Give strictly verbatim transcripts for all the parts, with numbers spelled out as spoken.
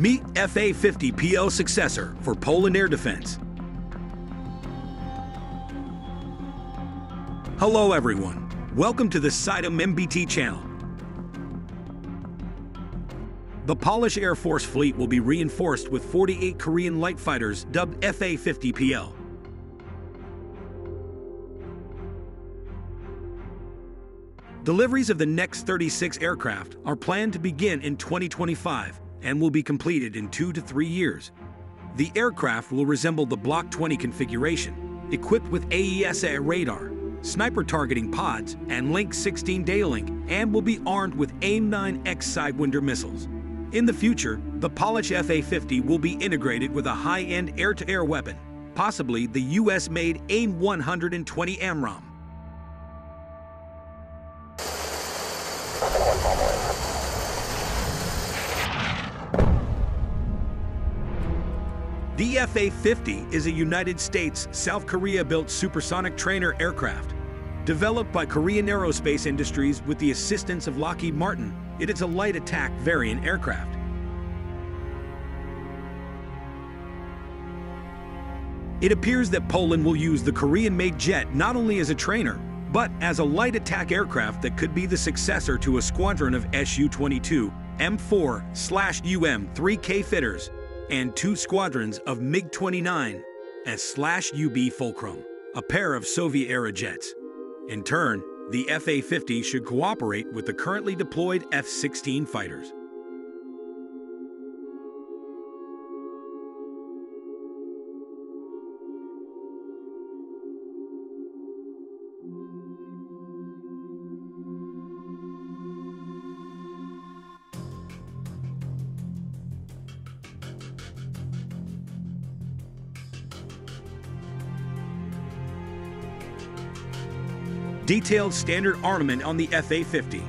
Meet F A fifty P L successor for Poland Air Defense. Hello everyone, welcome to the Sidom M B T channel. The Polish Air Force fleet will be reinforced with forty-eight Korean light fighters dubbed F A fifty P L. Deliveries of the next thirty-six aircraft are planned to begin in twenty twenty-five and will be completed in two to three years. The aircraft will resemble the Block twenty configuration, equipped with A E S A radar, sniper targeting pods, and Link sixteen Daylink, and will be armed with A I M nine X Sidewinder missiles. In the future, the Polish F A fifty will be integrated with a high-end air-to-air weapon, possibly the U S-made A I M one twenty AMRAAM. The F A fifty is a United States, South Korea-built supersonic trainer aircraft. Developed by Korean Aerospace Industries with the assistance of Lockheed Martin, it is a light attack variant aircraft. It appears that Poland will use the Korean-made jet not only as a trainer, but as a light attack aircraft that could be the successor to a squadron of S U twenty-two M four slash U M three K Fitters and two squadrons of MiG twenty-nine A slash U B Fulcrum, a pair of Soviet-era jets. In turn, the F A fifty should cooperate with the currently deployed F sixteen fighters. Detailed standard armament on the F A fifty.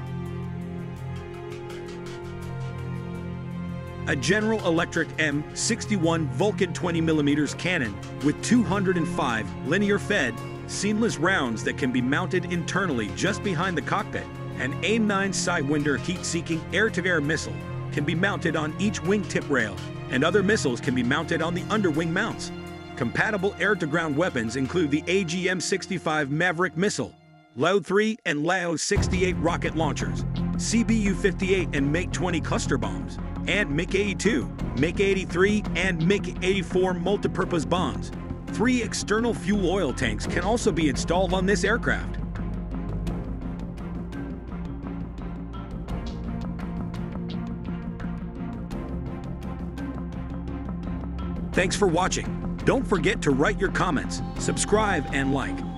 A General Electric M sixty-one Vulcan twenty millimeter cannon with two hundred five linear-fed, seamless rounds that can be mounted internally just behind the cockpit, and A I M nine Sidewinder heat-seeking air-to-air missile can be mounted on each wing tip rail, and other missiles can be mounted on the underwing mounts. Compatible air-to-ground weapons include the A G M sixty-five Maverick missile, L A U three and L A U sixty-eight rocket launchers, C B U fifty-eight and MiG twenty cluster bombs, and MiG eighty-two, MiG eighty-three, and MiG eighty-four multipurpose bombs. Three external fuel oil tanks can also be installed on this aircraft. Thanks for watching. Don't forget to write your comments, subscribe, and like.